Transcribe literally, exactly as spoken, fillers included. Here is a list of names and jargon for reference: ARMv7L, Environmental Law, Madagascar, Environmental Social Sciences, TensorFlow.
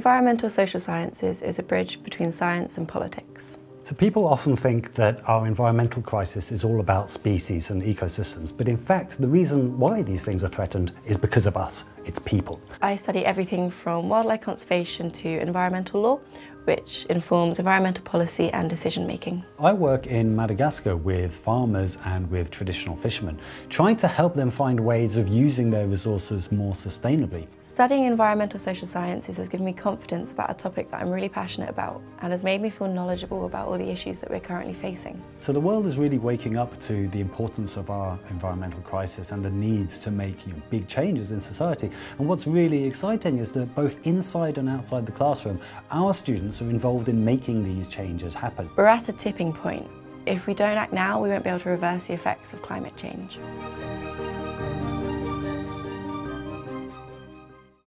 Environmental Social Sciences is a bridge between science and politics. So people often think that our environmental crisis is all about species and ecosystems, but in fact the reason why these things are threatened is because of us, it's people. I study everything from wildlife conservation to environmental law, which informs environmental policy and decision making. I work in Madagascar with farmers and with traditional fishermen, trying to help them find ways of using their resources more sustainably. Studying environmental social sciences has given me confidence about a topic that I'm really passionate about and has made me feel knowledgeable about all the issues that we're currently facing. So the world is really waking up to the importance of our environmental crisis and the need to make you know, big changes in society. And what's really exciting is that both inside and outside the classroom, our students are involved in making these changes happen. We're at a tipping point. If we don't act now, we won't be able to reverse the effects of climate change.